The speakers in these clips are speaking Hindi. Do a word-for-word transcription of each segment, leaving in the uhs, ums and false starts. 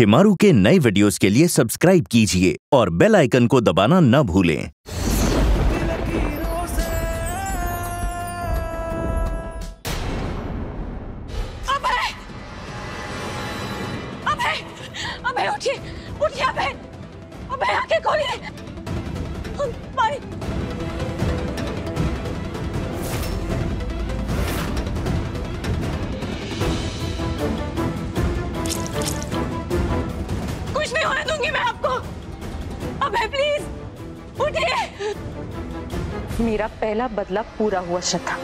शिमारू के नए वीडियोस के लिए सब्सक्राइब कीजिए और बेल आइकन को दबाना न भूलें। मेरा पहला बदला पूरा हुआ श्रद्धा।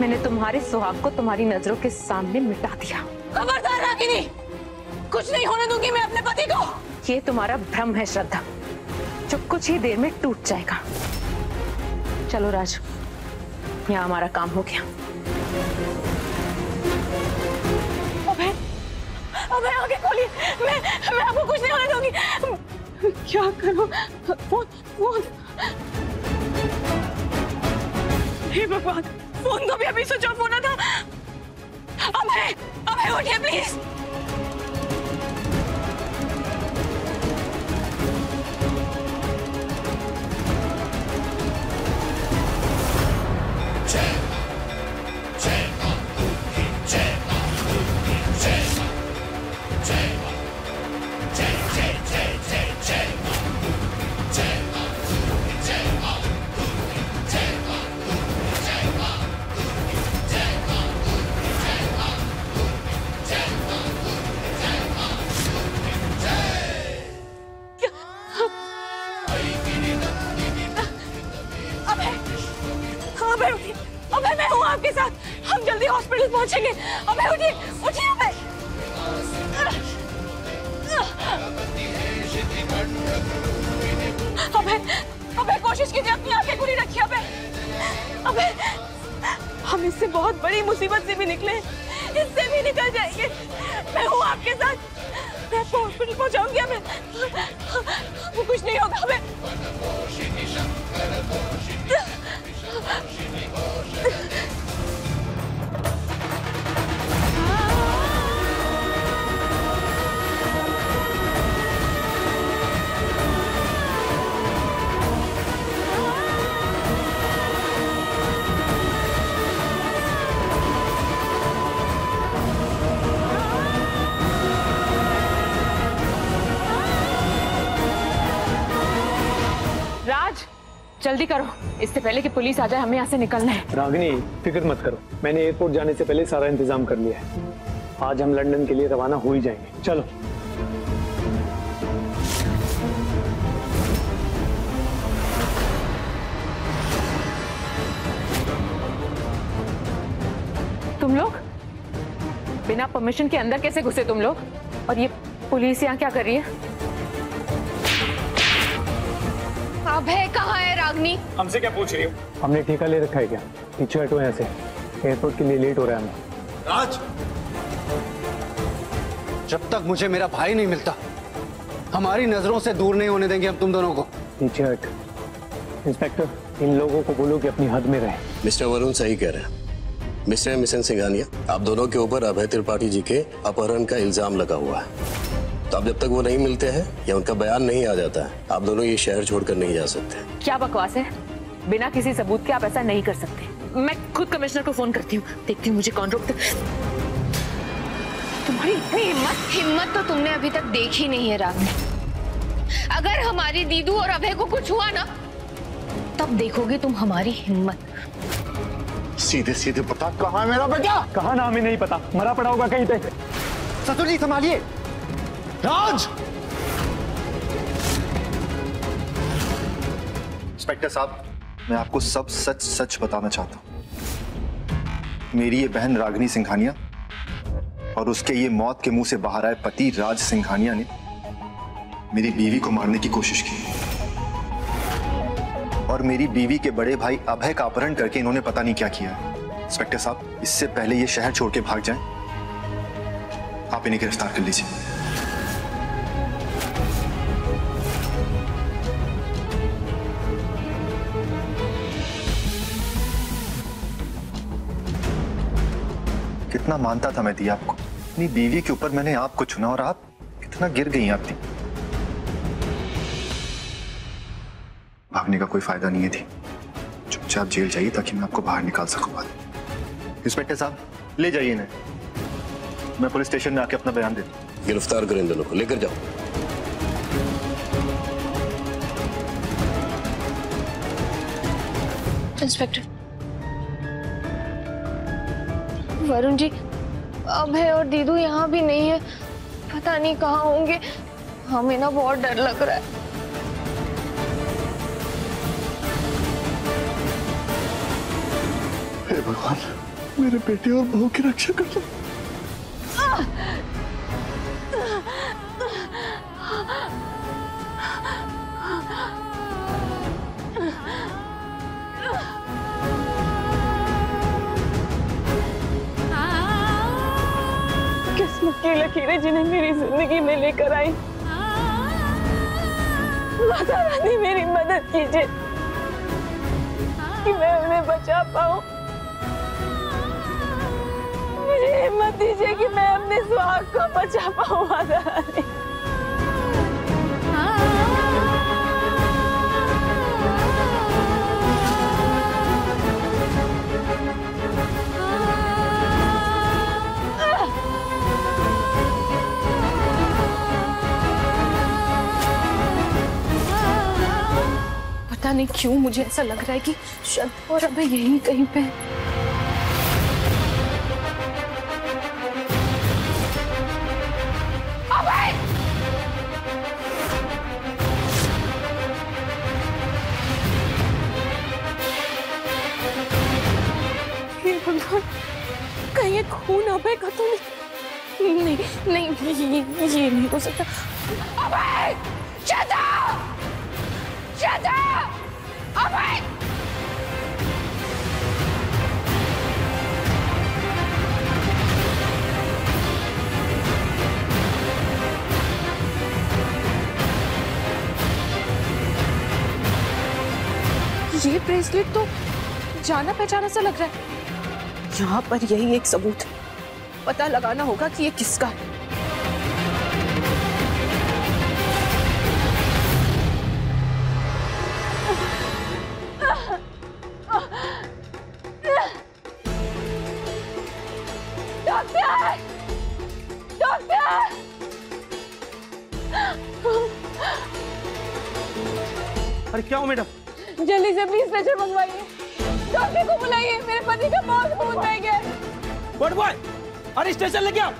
मैंने तुम्हारे सुहाग को तुम्हारी नजरों के सामने मिटा दिया। खबरदार रागिनी, कुछ नहीं होने दूंगी मैं अपने पति को। ये तुम्हारा भ्रम है श्रद्धा, जो कुछ ही देर में टूट जाएगा। चलो राज, यहाँ हमारा काम हो गया। अबे, अबे आगे खोलिए, मैं मैं आपको कुछ नहीं होने दूंगी। क्या करूँ? वो, वो... हे भगवान, फोन तो भी अभी स्विच ऑफ होना था। अबे, अबे उठिए प्लीज। पहुंचेंगे। अबे उठिए, उठिए अबे। अबे, अबे कोशिश कीजिए अपनी आंखें खुली रखिए। अबे, अबे हम इससे बहुत बड़ी मुसीबत से भी निकले, इससे भी निकल जाएंगे। मैं हूँ आपके साथ, मैं हॉस्पिटल पहुंचाऊंगी। अबे वो कुछ नहीं होगा। अबे जल्दी करो, इससे पहले कि पुलिस आ जाए। हमें यहाँ से निकलना है। रागिनी, फिक्र मत करो, मैंने एयरपोर्ट जाने से पहले सारा इंतजाम कर लिया है। आज हम लंदन के लिए रवाना हो ही जाएंगे। चलो तुम लोग बिना परमिशन के अंदर कैसे घुसे तुम लोग? और ये पुलिस यहाँ क्या कर रही है? अभय कहाँ है रागिनी? हमसे क्या पूछ रही हो? हमने ठेका ले रखा है क्या? पीछे हटो यहाँ से, एयरपोर्ट के लिए लेट हो रहा है हमें। राज, जब तक मुझे मेरा भाई नहीं मिलता, हमारी नजरों से दूर नहीं होने देंगे हम तुम दोनों को। पीछे हट। इंस्पेक्टर, इन लोगों को बोलो कि अपनी हद में रहे। मिस्टर वरुण सही कह रहे हैं। मिस्टर एमिसन सिंघानिया, आप दोनों के ऊपर अभय त्रिपाठी जी के अपहरण का इल्जाम लगा हुआ है। तो आप जब तक वो नहीं मिलते हैं या उनका बयान नहीं आ जाता है, आप दोनों ये शहर छोड़कर नहीं जा सकते। क्या बकवास है? बिना किसी सबूत के आप ऐसा नहीं कर सकते। मैं खुद कमिश्नर को फोन करती हूँ, देखती हूँ मुझे कौन रोकता। तुम्हारी इतनी हिम्मत हिम्मत तो तुमने अभी तक देखी नहीं है रागिनी। अगर हमारी दीदू और अभय को कुछ हुआ ना, तब देखोगे तुम हमारी हिम्मत। सीधे सीधे पता कहाँ मेरा बेटा? कहाँ ना, हमें नहीं पता, मरा पड़ा होगा कहीं पे। सतुली संभालिए। राज! इंस्पेक्टर साहब, मैं आपको सब सच सच बताना चाहता हूं। मेरी ये बहन रागिनी सिंघानिया और उसके ये मौत के मुंह से बाहर आए पति राज सिंघानिया ने मेरी बीवी को मारने की कोशिश की और मेरी बीवी के बड़े भाई अभय का अपहरण करके इन्होंने पता नहीं क्या किया। इंस्पेक्टर साहब, इससे पहले ये शहर छोड़ के भाग जाएं, आप इन्हें गिरफ्तार कर लीजिए। कितना मानता था मैं दी आपको, अपनी बीवी के ऊपर मैंने आपको चुना और आप ना गिर गई आप थी। भागने का कोई फायदा नहीं है थी, चुपचाप जेल जाइए ताकि मैं आपको बाहर निकाल सकूंगा। इंस्पेक्टर साहब ले जाइए इन्हें, मैं पुलिस स्टेशन में आके अपना बयान देता हूँ। गिरफ्तार करें इन दोनों को, लेकर जाओ। इंस्पेक्टर, वरुण जी अभय और दीदू यहाँ भी नहीं है, पता नहीं कहाँ होंगे। हमें ना बहुत डर लग रहा है। हे भगवान, मेरे बेटे और बहू की रक्षा कर लो। किस्मत की लकीरें जिन्हें मेरी जिंदगी में लेकर आई, माता रानी मेरी मदद कीजिए कि मैं उन्हें बचा पाऊं। मुझे हिम्मत दीजिए कि मैं अपने सुहाग को बचा पाऊं माता रानी। पता नहीं क्यों मुझे ऐसा लग रहा है कि श्रद्धा और अभय यहीं कहीं पे। अभय! हे भगवान, कहीं ये खून अभय का तो नहीं? नहीं नहीं, ये ये नहीं हो सकता। अभय! श्रद्धा! श्रद्धा! अभय! ये ब्रेसलेट तो जाना पहचाना सा लग रहा है। यहाँ पर यही एक सबूत, पता लगाना होगा कि ये किसका है। अरे क्या हो मैडम, जल्दी से प्लीज स्ट्रेचर मंगवाइए, डॉक्टर को बुलाइए, मेरे पति का मौत हो जाएगा। गुड बॉय, अरे स्ट्रेचर लेके आओ।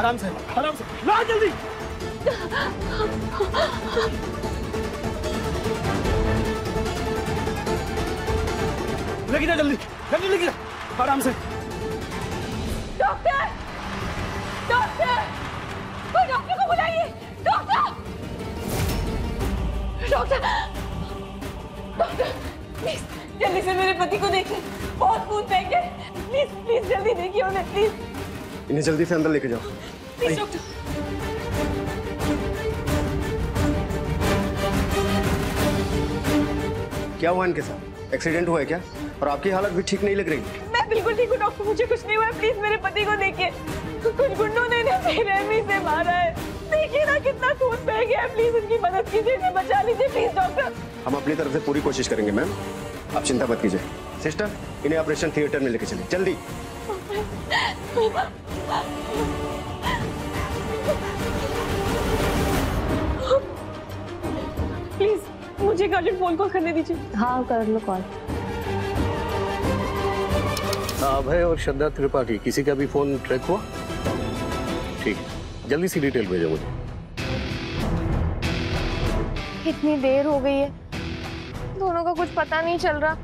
आराम से आराम से ला जल्दी। लेके जा जल्दी जल्दी, लेके जा आराम से। डॉक्टर डॉक्टर वो डॉक्टर को बुलाइए। डॉक्टर डॉक्टर डॉक्टर प्लीज जल्दी से मेरे पति को देखिए, बहुत खून बह गया। प्लीज प्लीज जल्दी देखिए उन्हें, प्लीज इन्हें जल्दी से अंदर लेके जाओ प्लीज। डॉक्टर क्या हुआ इनके साथ? एक्सीडेंट हुआ है क्या? और आपकी हालत भी ठीक नहीं लग रही। मैं बिल्कुल ठीक हूँ डॉक्टर, मुझे कुछ नहीं हुआ है। प्लीज मेरे पति को देखिए, कुछ गुंडों ने इन्हें बेरहमी से मारा है। देखिए ना कितना खून बह गया है, प्लीज उनकी मदद कीजिए, इन्हें बचा लीजिए प्लीज डॉक्टर। हम अपनी तरफ से पूरी कोशिश करेंगे मैम, आप चिंता मत कीजिए। सिस्टर इन्हें ऑपरेशन थिएटर में लेके चलिए जल्दी। प्लीज मुझे गार्डन फोन कॉल करने दीजिए। हाँ कर लो कॉल। अभय और श्रद्धा त्रिपाठी, किसी का भी फोन ट्रैक हुआ? ठीक, जल्दी सी डिटेल भेजो मुझे। इतनी देर हो गई है, दोनों का कुछ पता नहीं चल रहा।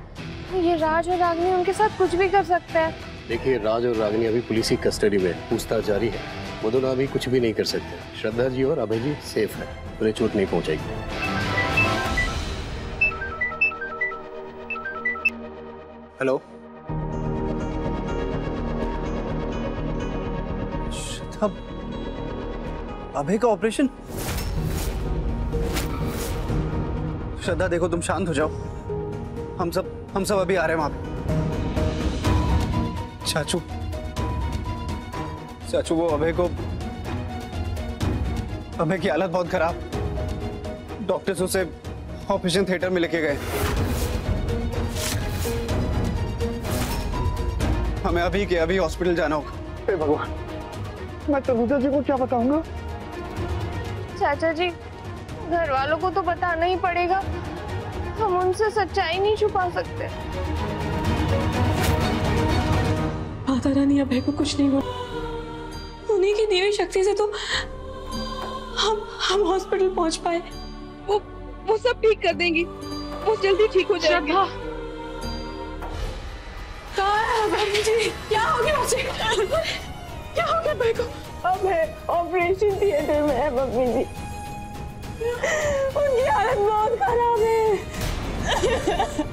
ये राज और रागिनी उनके साथ कुछ भी कर सकता है। देखिए राज और रागिनी अभी पुलिस की कस्टडी में, पूछताछ जारी है। वो दोनों अभी कुछ भी नहीं कर सकते। श्रद्धा जी और अभय जी सेफ है, उन्हें चोट नहीं पहुँचेगी। हेलो अभय का ऑपरेशन? श्रद्धा देखो तुम शांत हो जाओ, हम सब हम सब अभी आ रहे हैं वहां पे। चाचू चाचू वो अभय को अभय की हालत बहुत खराब, डॉक्टर्स उसे ऑपरेशन थिएटर में लेके गए। हमें अभी के अभी हॉस्पिटल जाना होगा। हे भगवान, मैं तनुजा जी को क्या बताऊंगा? चाचा जी, घर वालों को तो बताना ही पड़ेगा, हम उनसे सच्चाई नहीं छुपा सकते। माता रानी अभय को कुछ नहीं हुआ, उन्हीं की देवी शक्ति से तो हम हम हॉस्पिटल पहुंच पाए। वो वो सब ठीक कर देंगी, वो जल्दी ठीक हो जाएगी। क्या हो गया मुझे? क्या हो गया अभय को? अभय ऑपरेशन थिएटर में है मम्मी जी, उनकी हालत बहुत खराब है।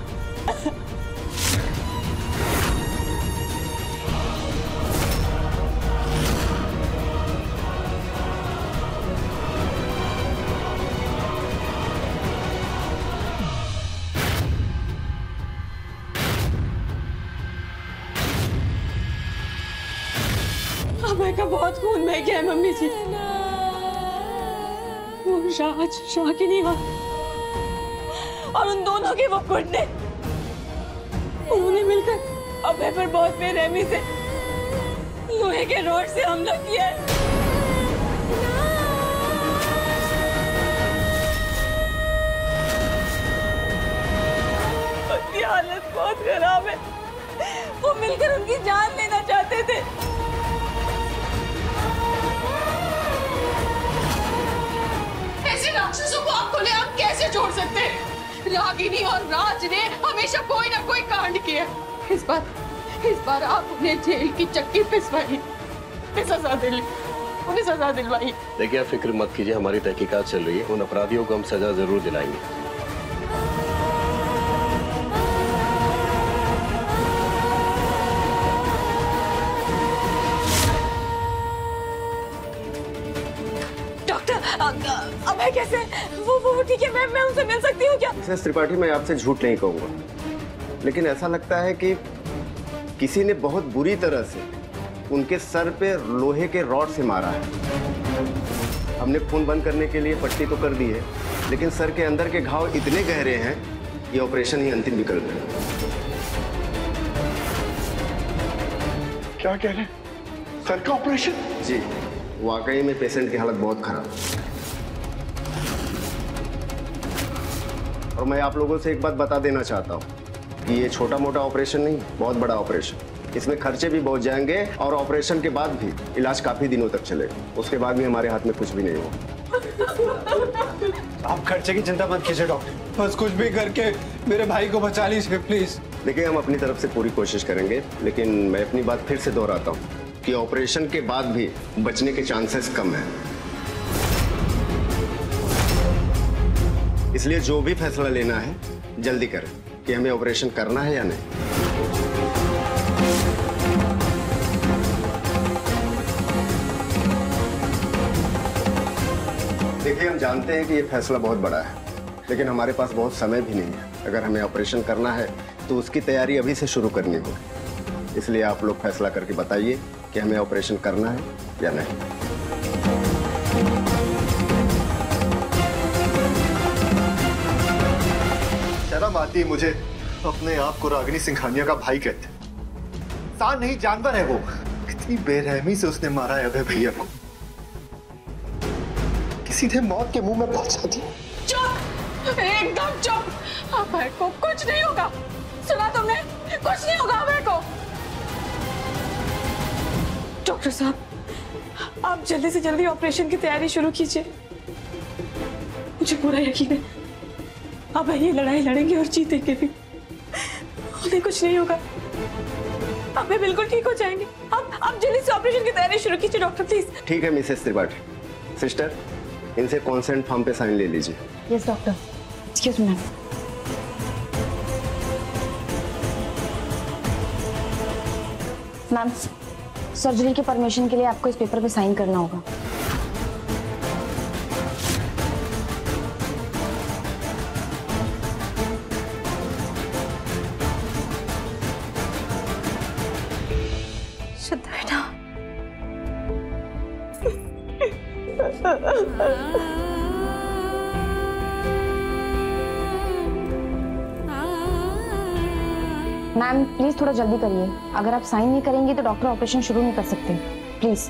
अभय का बहुत खून बह गया है मम्मी जी। वो राज, शाकिनी और उन दोनों के वो गुंडे, उन्होंने मिलकर अभय पर बहुत बेरहमी से लोहे के रोड से हमला किया है। उनकी हालत बहुत खराब है, वो मिलकर उनकी जान लेना चाहते थे। राक्षसों को आपको ले आप कैसे छोड़ सकते हैं? रागिनी और राज ने हमेशा कोई ना कोई कांड किया। इस बार इस बार आप उन्हें जेल की चक्की पिसवाई, सजा दिल उन्हें सजा दिलवाई। देखिए आप फिक्र मत कीजिए, हमारी तहकीकात चल रही है, उन अपराधियों को हम सजा जरूर दिलाएंगे। अभय कैसे? वो वो ठीक है, मैं मैं उनसे मिल सकती हूँ क्या? मिसेस त्रिपाठी, मैं आपसे झूठ नहीं कहूँगा, लेकिन ऐसा लगता है कि किसी ने बहुत बुरी तरह से उनके सर पे लोहे के रॉड से मारा है। हमने खून बंद करने के लिए पट्टी तो कर दी है, लेकिन सर के अंदर के घाव इतने गहरे हैं कि ऑपरेशन ही अंतिम विकल्प है। क्या कह रहे हैं? सर का ऑपरेशन? जी, वाकई में पेशेंट की हालत बहुत खराब है। और मैं आप लोगों से एक बात बता देना चाहता हूँ कि ये छोटा मोटा ऑपरेशन नहीं, बहुत बड़ा ऑपरेशन। इसमें खर्चे भी बहुत जाएंगे और ऑपरेशन के बाद भी इलाज काफी दिनों तक चलेगा। उसके बाद भी हमारे हाथ में कुछ भी नहीं होगा। आप खर्चे की चिंता मत कीजिए डॉक्टर, बस कुछ भी करके मेरे भाई को बचा लीजिए प्लीज। देखिए हम अपनी तरफ से पूरी कोशिश करेंगे, लेकिन मैं अपनी बात फिर से दोहराता हूँ कि ऑपरेशन के बाद भी बचने के चांसेस कम है। इसलिए जो भी फैसला लेना है जल्दी करें कि हमें ऑपरेशन करना है या नहीं। देखिए हम जानते हैं कि ये फैसला बहुत बड़ा है, लेकिन हमारे पास बहुत समय भी नहीं है। अगर हमें ऑपरेशन करना है तो उसकी तैयारी अभी से शुरू करनी होगी। इसलिए आप लोग फैसला करके बताइए कि हमें ऑपरेशन करना है या नहीं। आती है मुझे, अपने आप को रागिनी सिंघानिया का भाई कहते हैं। सांड नहीं जानवर है वो, कितनी बेरहमी से उसने मारा है अभय भैया को। किसी ने मौत के मुंह में पहुंचा दिया। चुप, एकदम चुप। अभय को कुछ नहीं होगा, सुना तुमने? कुछ नहीं होगा अभय को। डॉक्टर साहब, आप जल्दी से जल्दी ऑपरेशन की तैयारी शुरू कीजिए। मुझे पूरा यकीन है अब ये लड़ाई लड़ेंगे और जीतेंगे भी, उन्हें कुछ नहीं होगा, अब वे बिल्कुल ठीक हो जाएंगे। अब अब जल्दी से ऑपरेशन की तैयारी शुरू कीजिए डॉक्टर प्लीज। ठीक है मिसेस त्रिपाठी, सिस्टर इनसे कॉन्सेंट फॉर्म पे साइन ले लीजिए। Yes doctor. Excuse me ma'am. Ma'am, surgery के परमिशन के लिए आपको इस पेपर पे साइन करना होगा। श्रद्धा बेटा। मैम प्लीज थोड़ा जल्दी करिए, अगर आप साइन नहीं करेंगी तो डॉक्टर ऑपरेशन शुरू नहीं कर सकते, प्लीज।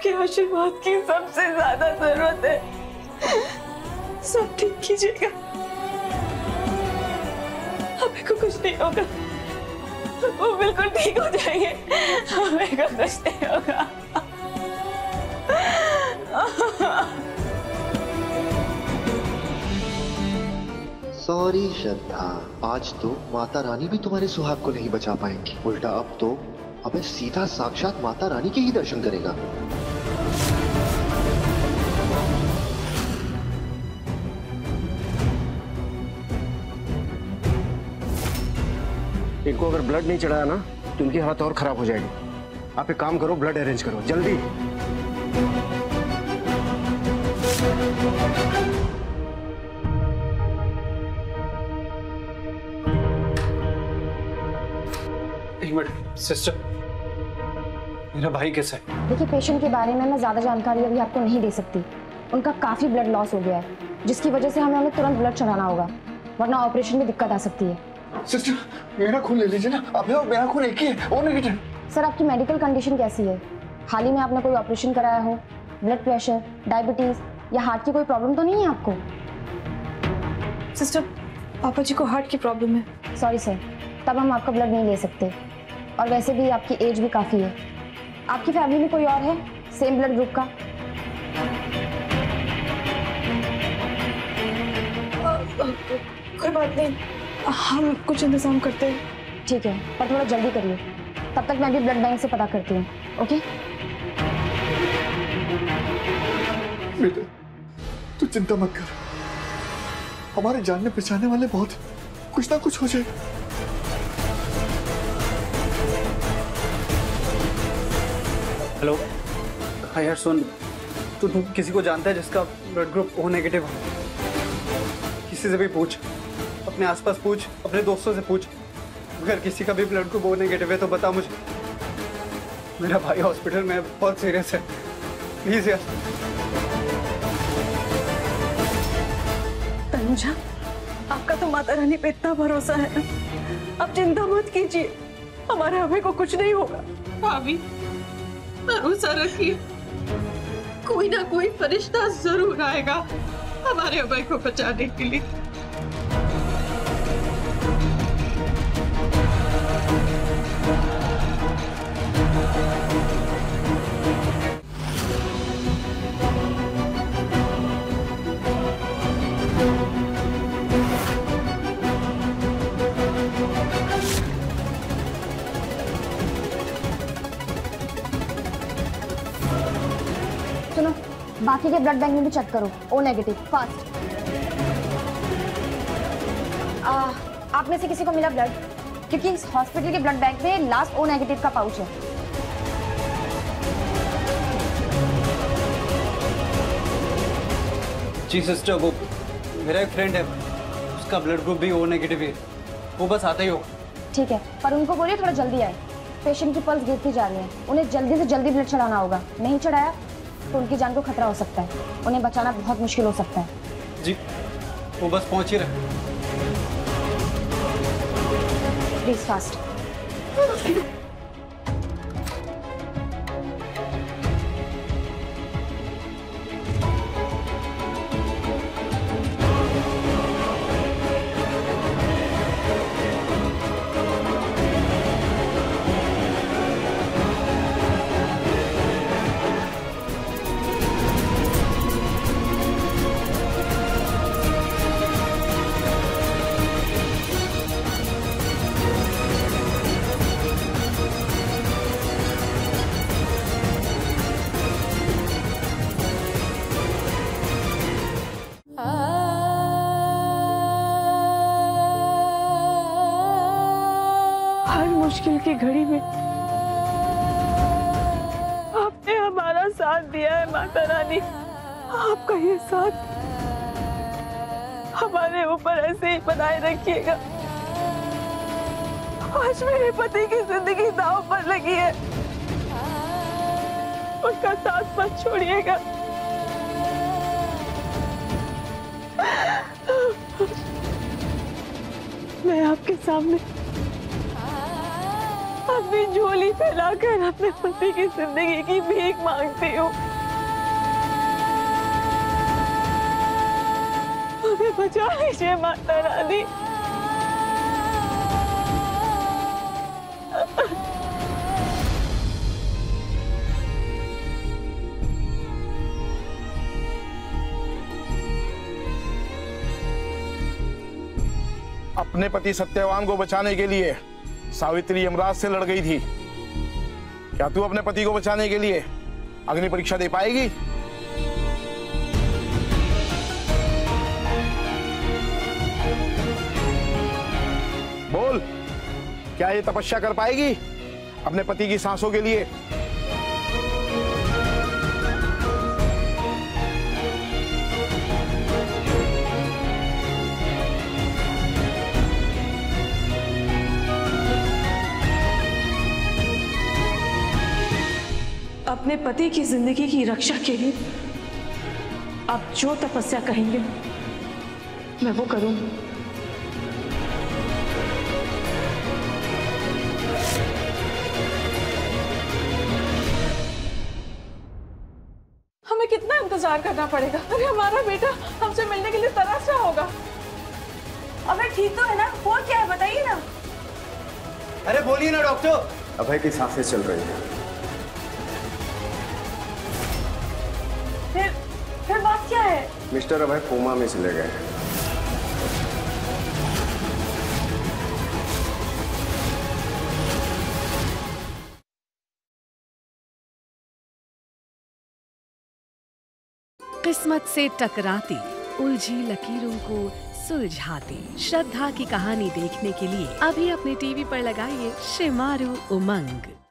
आपके आशीर्वाद की सबसे ज्यादा जरूरत है, सब ठीक कीजिएगा, हमें को कुछ नहीं होगा, वो बिल्कुल ठीक हो जाएंगे, हमें को कुछ नहीं होगा। सॉरी श्रद्धा, आज तो माता रानी भी तुम्हारे सुहाग को नहीं बचा पाएंगी, उल्टा अब तो अबे सीधा साक्षात माता रानी के ही दर्शन करेगा। इनको अगर ब्लड नहीं चढ़ाया ना तो इनकी हालत और खराब हो जाएगी। आप एक काम करो, ब्लड अरेंज करो जल्दी। एक मिनट सिस्टर, मेरा भाई कैसा है? देखिए पेशेंट के बारे में मैं ज्यादा जानकारी अभी आपको नहीं दे सकती, उनका काफी ब्लड लॉस हो गया है जिसकी वजह से हमें हमें तुरंत ब्लड चढ़ाना होगा, वरना ऑपरेशन में दिक्कत आ सकती है। सिस्टर मेरा खून ले लीजिए ना, अभी और मेरा खून एक ही है, ओ नेगेटिव। सर आपकी मेडिकल कंडीशन कैसी है? हाल ही में आपने कोई ऑपरेशन कराया हो? ब्लड प्रेशर, डायबिटीज या हार्ट की कोई प्रॉब्लम तो नहीं है आपको? सिस्टर पापा जी को हार्ट की प्रॉब्लम है। सॉरी सर, तब हम आपका ब्लड नहीं ले सकते, और वैसे भी आपकी एज भी काफ़ी है। आपकी फैमिली में कोई और है सेम ब्लड ग्रुप का? आ, आ, कोई बात नहीं, हम कुछ इंतजाम करते हैं। ठीक है, पर थोड़ा जल्दी करिए, तब तक मैं भी ब्लड बैंक से पता करती हूँ। ओके बेटा, तू चिंता मत कर, हमारे जानने पहचानने वाले बहुत, कुछ ना कुछ हो जाएगा। हेलो, हाँ यार सुन, तू तो किसी को जानता है जिसका ब्लड ग्रुप ओ नेगेटिव हो? किसी से भी पूछ, अपने आसपास पूछ, अपने दोस्तों से पूछ, अगर किसी का भी ब्लड ग्रुप ओ नेगेटिव है तो बता मुझे। मेरा भाई हॉस्पिटल में बहुत सीरियस है, प्लीज यार। तनुजा, आपका तो माता रानी पे इतना भरोसा है, आप चिंता मत कीजिए, हमारे हमें को कुछ नहीं होगा। भाभी भरोसा रखिए, कोई ना कोई फरिश्ता जरूर आएगा हमारे अभय को बचाने के लिए। बाकी के ब्लड बैंक में भी चेक करो, ओ नेगेटिव फास्ट। आ, आप में से किसी को मिला ब्लड? क्योंकि इस हॉस्पिटल के ब्लड बैंक में लास्ट ओ नेगेटिव का पाउच है। जी सिस्टर, वो मेरा एक फ्रेंड है, उसका ब्लड ग्रुप भी ओ नेगेटिव है, वो बस आता ही हो। ठीक है, पर उनको बोलिए थोड़ा जल्दी आए, पेशेंट की पल्स गिरती जा रही है, उन्हें जल्दी से जल्दी ब्लड चढ़ाना होगा, नहीं चढ़ाया तो उनकी जान को खतरा हो सकता है, उन्हें बचाना बहुत मुश्किल हो सकता है। जी वो बस पहुंच ही रहे, प्लीज फास्ट। मुश्किल की घड़ी में आपने हमारा साथ दिया है माता रानी। आपका ये साथ हमारे ऊपर ऐसे ही बनाए रखिएगा। आज मेरे पति की जिंदगी दांव पर लगी है, उनका साथ मत छोड़िएगा। मैं आपके सामने अपनी झोली फैलाकर अपने पति की जिंदगी की भीख मांगती हूँ। मुझे बचा लीजिए माता रानी। अपने पति सत्यवान को बचाने के लिए सावित्री यमराज से लड़ गई थी। क्या तू अपने पति को बचाने के लिए अग्नि परीक्षा दे पाएगी? बोल, क्या ये तपस्या कर पाएगी अपने पति की सांसों के लिए? अपने पति की जिंदगी की रक्षा के लिए आप जो तपस्या कहेंगे मैं वो करूंगी। हमें कितना इंतजार करना पड़ेगा? अरे हमारा बेटा हमसे मिलने के लिए तरस रहा होगा। अबे ठीक तो है ना? हुआ क्या है बताइए ना। अरे बोलिए ना डॉक्टर। अभय की सांसें चल रही हैं। फिर फिर बात क्या है? मिस्टर अभय कोमा में चले गए हैं। किस्मत से टकराती, उलझी लकीरों को सुलझाती श्रद्धा की कहानी देखने के लिए अभी अपने टीवी पर लगाइए शिमारू उमंग।